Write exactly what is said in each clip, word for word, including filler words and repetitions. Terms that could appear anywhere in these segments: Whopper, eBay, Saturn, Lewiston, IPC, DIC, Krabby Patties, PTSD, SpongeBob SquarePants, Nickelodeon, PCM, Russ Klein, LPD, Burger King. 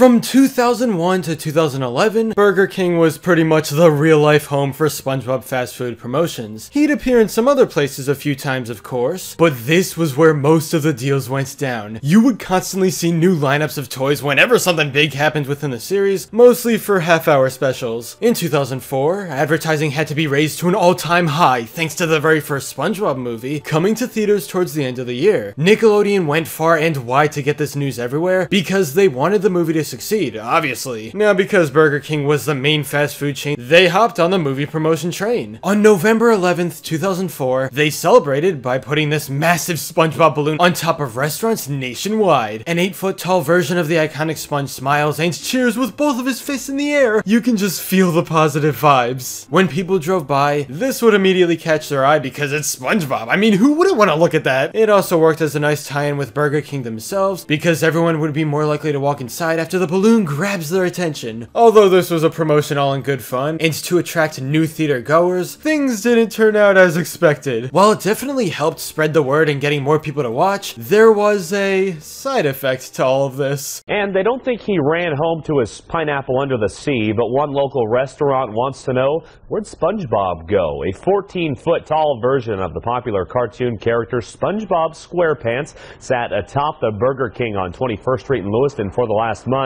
From two thousand one to two thousand eleven, Burger King was pretty much the real-life home for SpongeBob fast food promotions. He'd appear in some other places a few times, of course, but this was where most of the deals went down. You would constantly see new lineups of toys whenever something big happened within the series, mostly for half-hour specials. In two thousand four, advertising had to be raised to an all-time high thanks to the very first SpongeBob movie, coming to theaters towards the end of the year. Nickelodeon went far and wide to get this news everywhere because they wanted the movie to succeed, obviously. Now, because Burger King was the main fast food chain, they hopped on the movie promotion train. On November eleventh, two thousand four, they celebrated by putting this massive SpongeBob balloon on top of restaurants nationwide. An eight-foot-tall version of the iconic sponge smiles and cheers with both of his fists in the air. You can just feel the positive vibes. When people drove by, this would immediately catch their eye because it's SpongeBob. I mean, who wouldn't want to look at that? It also worked as a nice tie-in with Burger King themselves because everyone would be more likely to walk inside after the balloon grabs their attention. Although this was a promotion all in good fun, and to attract new theater goers, things didn't turn out as expected. While it definitely helped spread the word and getting more people to watch, there was a side effect to all of this. And they don't think he ran home to his pineapple under the sea, but one local restaurant wants to know, where'd SpongeBob go? A fourteen-foot-tall version of the popular cartoon character SpongeBob SquarePants sat atop the Burger King on twenty-first street in Lewiston for the last month.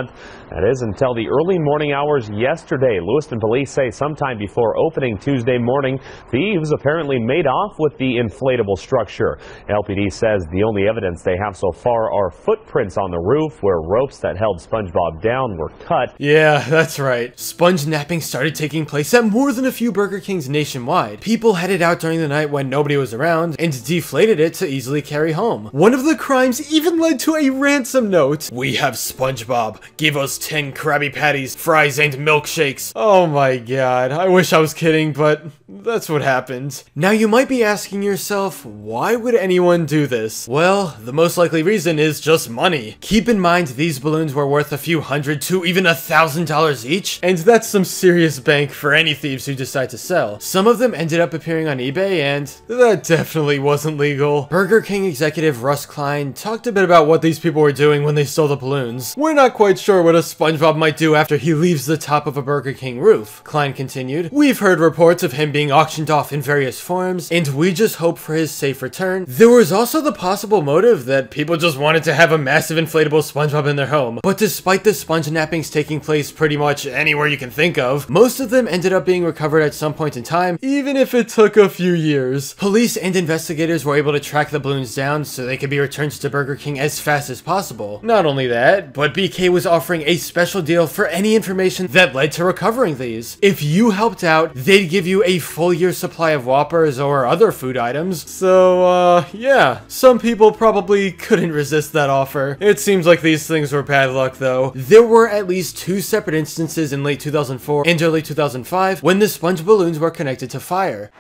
That is until the early morning hours yesterday. Lewiston police say sometime before opening Tuesday morning, thieves apparently made off with the inflatable structure. L P D says the only evidence they have so far are footprints on the roof where ropes that held SpongeBob down were cut. Yeah, that's right. Sponge napping started taking place at more than a few Burger Kings nationwide. People headed out during the night when nobody was around and deflated it to easily carry home. One of the crimes even led to a ransom note. We have SpongeBob. Give us ten Krabby Patties, fries, and milkshakes. Oh my god, I wish I was kidding, but that's what happened. Now you might be asking yourself, why would anyone do this? Well, the most likely reason is just money. Keep in mind these balloons were worth a few hundred to even a thousand dollars each, and that's some serious bank for any thieves who decide to sell. Some of them ended up appearing on eBay, and that definitely wasn't legal. Burger King executive Russ Klein talked a bit about what these people were doing when they stole the balloons. We're not quite sure sure what a SpongeBob might do after he leaves the top of a Burger King roof, Klein continued. We've heard reports of him being auctioned off in various forms, and we just hope for his safe return. There was also the possible motive that people just wanted to have a massive inflatable SpongeBob in their home, but despite the sponge nappings taking place pretty much anywhere you can think of, most of them ended up being recovered at some point in time, even if it took a few years. Police and investigators were able to track the balloons down so they could be returned to Burger King as fast as possible. Not only that, but B K was offering a special deal for any information that led to recovering these. If you helped out, they'd give you a full year supply of Whoppers or other food items. So, uh, yeah. Some people probably couldn't resist that offer. It seems like these things were bad luck, though. There were at least two separate instances in late two thousand four and early two thousand five when the sponge balloons were connected to fire.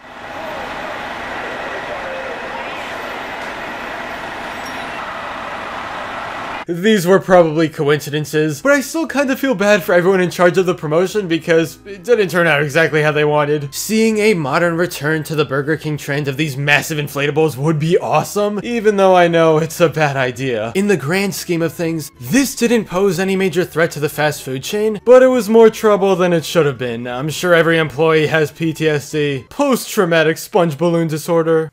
These were probably coincidences, but I still kind of feel bad for everyone in charge of the promotion because it didn't turn out exactly how they wanted. Seeing a modern return to the Burger King trend of these massive inflatables would be awesome, even though I know it's a bad idea. In the grand scheme of things, this didn't pose any major threat to the fast food chain, but it was more trouble than it should have been. I'm sure every employee has P T S D, post-traumatic sponge balloon disorder.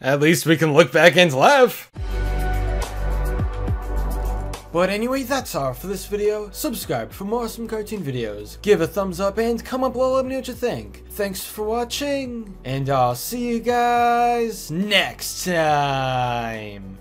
At least we can look back and laugh. But anyway, that's all for this video. Subscribe for more awesome cartoon videos. Give a thumbs up and comment below, let me know what you think. Thanks for watching, and I'll see you guys next time.